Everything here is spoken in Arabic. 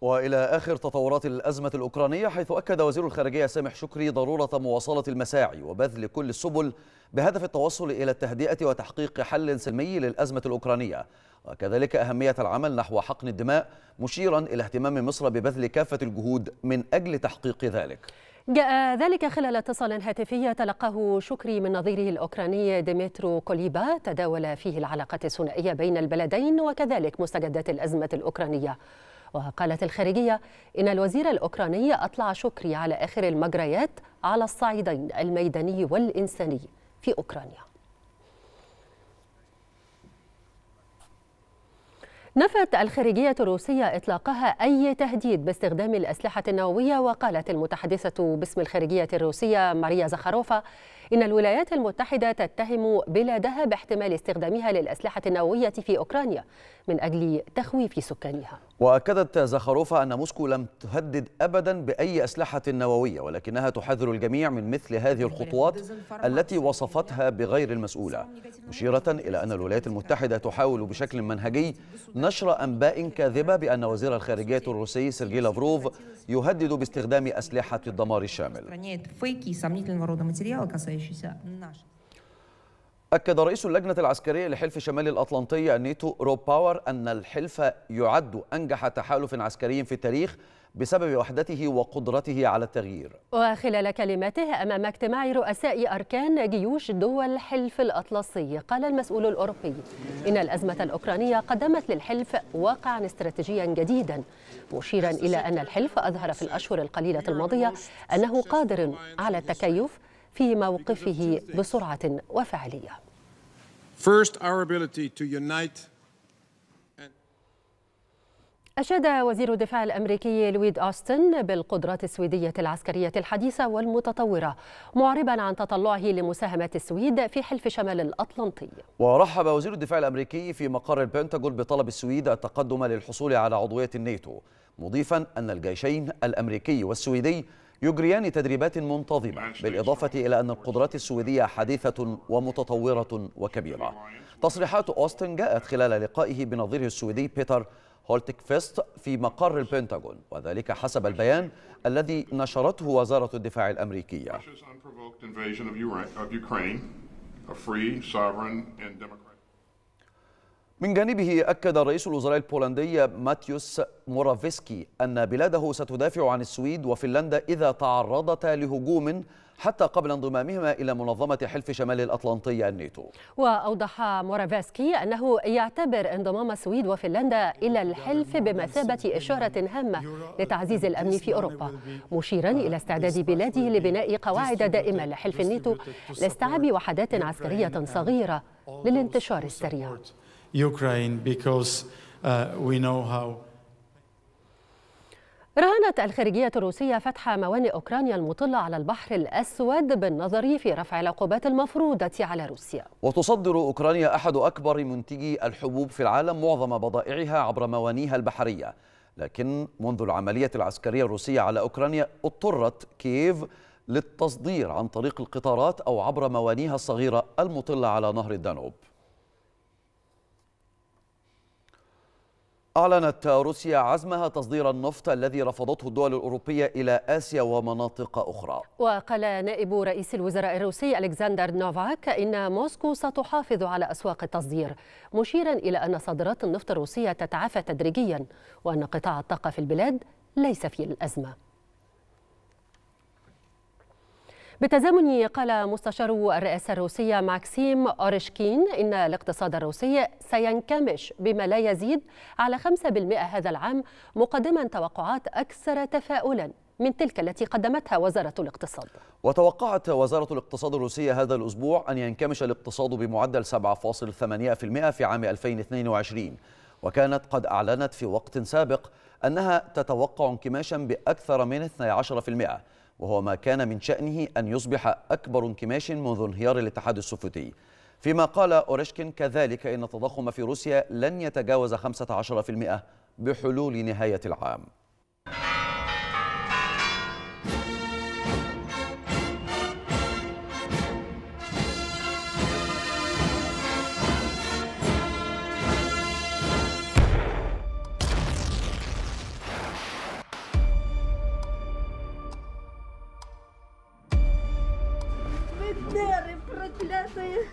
وإلى آخر تطورات الأزمة الأوكرانية، حيث أكد وزير الخارجية سامح شكري ضرورة مواصلة المساعي وبذل كل السبل بهدف التوصل إلى التهدئة وتحقيق حل سلمي للأزمة الأوكرانية، وكذلك أهمية العمل نحو حقن الدماء، مشيرا إلى اهتمام مصر ببذل كافة الجهود من أجل تحقيق ذلك. جاء ذلك خلال اتصال هاتفي تلقاه شكري من نظيره الأوكراني ديمترو كوليبا، تداول فيه العلاقات الثنائية بين البلدين وكذلك مستجدات الأزمة الأوكرانية. وقالت الخارجية إن الوزير الأوكراني أطلع شكري على آخر المجريات على الصعيدين الميداني والإنساني في أوكرانيا. نفت الخارجية الروسية إطلاقها أي تهديد باستخدام الأسلحة النووية، وقالت المتحدثة باسم الخارجية الروسية ماريا زخاروفا إن الولايات المتحدة تتهم بلادها باحتمال استخدامها للأسلحة النووية في أوكرانيا من أجل تخويف سكانها. وأكدت زخاروفا أن موسكو لم تهدد أبدا بأي أسلحة نووية، ولكنها تحذر الجميع من مثل هذه الخطوات التي وصفتها بغير المسؤولة، مشيرة إلى أن الولايات المتحدة تحاول بشكل منهجي نشر أنباء كاذبة بأن وزير الخارجية الروسي سيرغي لافروف يهدد باستخدام أسلحة الدمار الشامل. أكد رئيس اللجنة العسكرية لحلف شمال الأطلنطي الناتو روب باور أن الحلف يعد أنجح تحالف عسكري في التاريخ بسبب وحدته وقدرته على التغيير. وخلال كلماته أمام اجتماع رؤساء أركان جيوش دول الحلف الأطلسي، قال المسؤول الأوروبي إن الأزمة الأوكرانية قدمت للحلف واقعا استراتيجيا جديدا، مشيرا إلى أن الحلف أظهر في الأشهر القليلة الماضية أنه قادر على التكيف في موقفه بسرعة وفعالية. أشاد وزير الدفاع الأمريكي لويد أوستن بالقدرات السويدية العسكرية الحديثة والمتطورة، معربا عن تطلعه لمساهمة السويد في حلف شمال الأطلنطي. ورحب وزير الدفاع الأمريكي في مقر البنتاغون بطلب السويد التقدم للحصول على عضوية الناتو، مضيفا أن الجيشين الأمريكي والسويدي يجريان تدريبات منتظمة، بالإضافة إلى أن القدرات السويدية حديثة ومتطورة وكبيرة. تصريحات أوستن جاءت خلال لقائه بنظيره السويدي بيتر هولتكفيست في مقر البنتاغون، وذلك حسب البيان الذي نشرته وزارة الدفاع الأمريكية. من جانبه أكد رئيس الوزراء البولندي ماتيوس مورافيسكي أن بلاده ستدافع عن السويد وفنلندا إذا تعرضتا لهجوم حتى قبل انضمامهما إلى منظمة حلف شمال الأطلنطي الناتو. وأوضح مورافيسكي أنه يعتبر انضمام السويد وفنلندا إلى الحلف بمثابة إشارة هامة لتعزيز الأمن في أوروبا، مشيرا إلى استعداد بلاده لبناء قواعد دائمة لحلف الناتو لاستيعاب وحدات عسكرية صغيرة للانتشار السريع. رهنت الخارجية الروسية فتح موانئ أوكرانيا المطلة على البحر الأسود بالنظر في رفع العقوبات المفروضة على روسيا. وتصدر أوكرانيا أحد أكبر منتجي الحبوب في العالم معظم بضائعها عبر موانيها البحرية، لكن منذ العملية العسكرية الروسية على أوكرانيا اضطرت كييف للتصدير عن طريق القطارات أو عبر موانيها الصغيرة المطلة على نهر الدانوب. أعلنت روسيا عزمها تصدير النفط الذي رفضته الدول الأوروبية إلى آسيا ومناطق أخرى. وقال نائب رئيس الوزراء الروسي ألكسندر نوفاك إن موسكو ستحافظ على أسواق التصدير، مشيرا إلى أن صادرات النفط الروسية تتعافى تدريجيا وأن قطاع الطاقة في البلاد ليس في الأزمة. بالتزامن قال مستشار الرئاسة الروسية ماكسيم أوريشكين إن الاقتصاد الروسي سينكمش بما لا يزيد على 5% هذا العام، مقدما توقعات أكثر تفاؤلا من تلك التي قدمتها وزارة الاقتصاد. وتوقعت وزارة الاقتصاد الروسية هذا الأسبوع أن ينكمش الاقتصاد بمعدل 7.8% في عام 2022، وكانت قد أعلنت في وقت سابق أنها تتوقع انكماشا بأكثر من 12%، وهو ما كان من شأنه أن يصبح أكبر انكماش منذ انهيار الاتحاد السوفيتي. فيما قال أوريشكين كذلك إن التضخم في روسيا لن يتجاوز 15% بحلول نهاية العام. удары проклятые.